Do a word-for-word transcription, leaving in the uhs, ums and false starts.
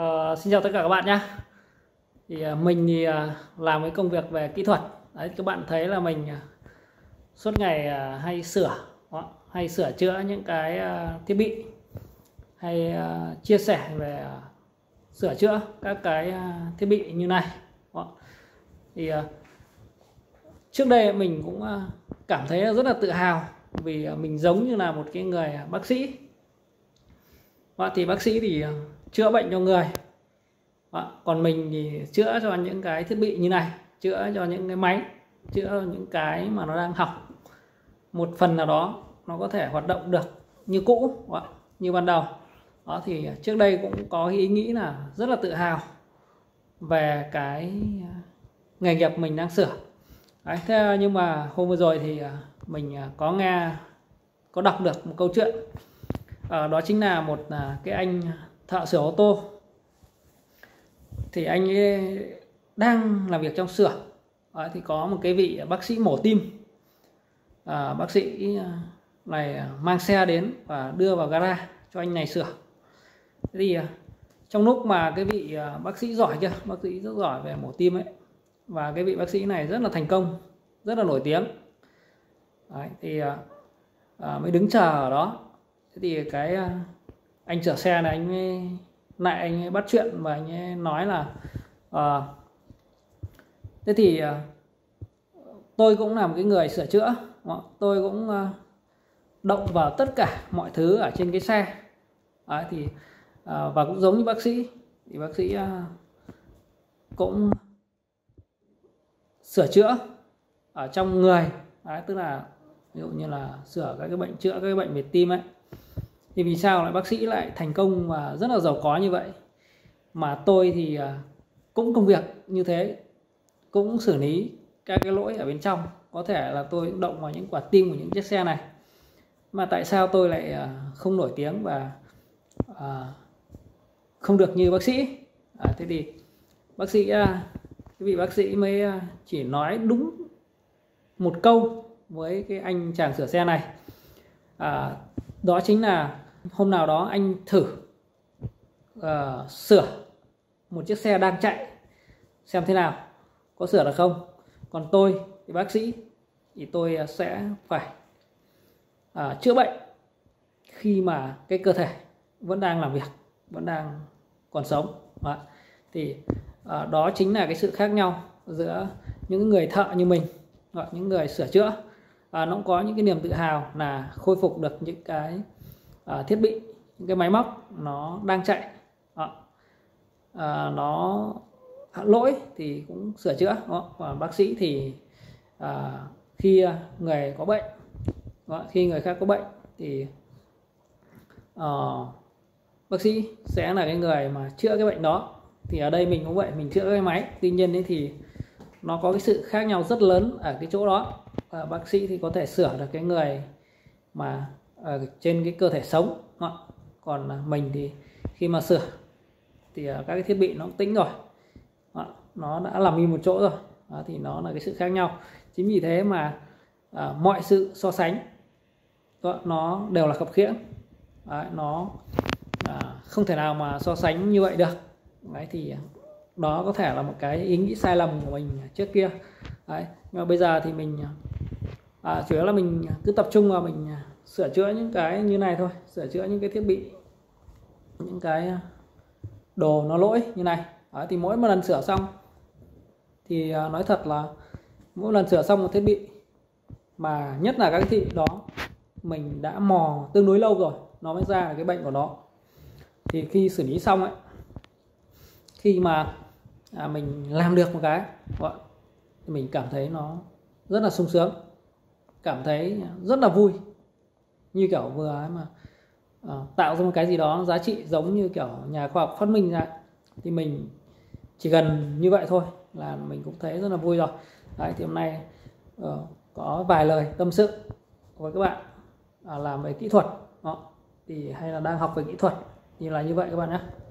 Uh, xin chào tất cả các bạn nhé. Thì uh, mình thì uh, làm cái công việc về kỹ thuật. Đấy, các bạn thấy là mình uh, suốt ngày uh, hay sửa, đó, hay sửa chữa những cái uh, thiết bị, hay uh, chia sẻ về uh, sửa chữa các cái uh, thiết bị như này. Đó. Thì uh, trước đây mình cũng uh, cảm thấy rất là tự hào vì uh, mình giống như là một cái người uh, bác sĩ. Đó, thì bác sĩ thì uh, chữa bệnh cho người, còn mình thì chữa cho những cái thiết bị như này, chữa cho những cái máy, chữa những cái mà nó đang hỏng. Một phần nào đó nó có thể hoạt động được như cũ, như ban đầu. Đó thì trước đây cũng có ý nghĩ là rất là tự hào về cái nghề nghiệp mình đang sửa. Đấy, thế nhưng mà hôm vừa rồi thì mình có nghe, có đọc được một câu chuyện. Đó chính là một cái anh thợ sửa ô tô, thì anh ấy đang làm việc trong xưởng. Đấy, thì có một cái vị bác sĩ mổ tim, à, bác sĩ này mang xe đến và đưa vào gara cho anh này sửa. Thế thì trong lúc mà cái vị bác sĩ giỏi kia, bác sĩ rất giỏi về mổ tim ấy, và cái vị bác sĩ này rất là thành công, rất là nổi tiếng. Đấy, thì à, mới đứng chờ ở đó. Thế thì cái anh sửa xe này anh ấy, lại anh ấy bắt chuyện và anh ấy nói là à, thế thì à, tôi cũng là một cái người sửa chữa, tôi cũng à, động vào tất cả mọi thứ ở trên cái xe. Đấy, thì à, và cũng giống như bác sĩ, thì bác sĩ à, cũng sửa chữa ở trong người. Đấy, tức là ví dụ như là sửa các cái bệnh, chữa các cái bệnh về tim ấy. Thì vì sao lại bác sĩ lại thành công và rất là giàu có như vậy, mà tôi thì cũng công việc như thế, cũng xử lý các cái lỗi ở bên trong, có thể là tôi động vào những quả tim của những chiếc xe này, mà tại sao tôi lại không nổi tiếng và không được như bác sĩ? À, thế thì bác sĩ, cái vị bác sĩ mới chỉ nói đúng một câu với cái anh chàng sửa xe này. À, đó chính là hôm nào đó anh thử uh, sửa một chiếc xe đang chạy xem thế nào, có sửa được không. Còn tôi thì bác sĩ thì tôi sẽ phải uh, chữa bệnh khi mà cái cơ thể vẫn đang làm việc, vẫn đang còn sống. Đó. Thì uh, đó chính là cái sự khác nhau giữa những người thợ như mình, những người sửa chữa. À, nó cũng có những cái niềm tự hào là khôi phục được những cái uh, thiết bị, những cái máy móc nó đang chạy, à, à, nó lỗi thì cũng sửa chữa. Đó. Và bác sĩ thì à, khi người có bệnh, đó, khi người khác có bệnh thì uh, bác sĩ sẽ là cái người mà chữa cái bệnh đó. Thì ở đây mình cũng vậy, mình chữa cái máy, tuy nhiên thì nó có cái sự khác nhau rất lớn ở cái chỗ đó. À, bác sĩ thì có thể sửa được cái người mà à, trên cái cơ thể sống, còn à, mình thì khi mà sửa thì à, các cái thiết bị nó cũng tĩnh rồi, à, nó đã làm im một chỗ rồi. À, thì nó là cái sự khác nhau. Chính vì thế mà à, mọi sự so sánh đó, nó đều là khập khiễng. À, nó à, không thể nào mà so sánh như vậy được. Đấy, thì đó có thể là một cái ý nghĩ sai lầm của mình trước kia. Đấy, nhưng mà bây giờ thì mình à, chủ yếu là mình cứ tập trung vào mình sửa chữa những cái như này thôi, sửa chữa những cái thiết bị, những cái đồ nó lỗi như này. Đấy, thì mỗi một lần sửa xong thì à, nói thật là mỗi lần sửa xong một thiết bị, mà nhất là các cái thiết bị đó mình đã mò tương đối lâu rồi nó mới ra là cái bệnh của nó, thì khi xử lý xong ấy, khi mà à, mình làm được một cái, mình cảm thấy nó rất là sung sướng, cảm thấy rất là vui, như kiểu vừa ấy mà à, tạo ra một cái gì đó giá trị, giống như kiểu nhà khoa học phát minh ra. Thì mình chỉ cần như vậy thôi là mình cũng thấy rất là vui rồi. Đấy, thì hôm nay uh, có vài lời tâm sự với các bạn uh, làm về kỹ thuật, đó, thì hay là đang học về kỹ thuật, thì là như vậy các bạn nhé.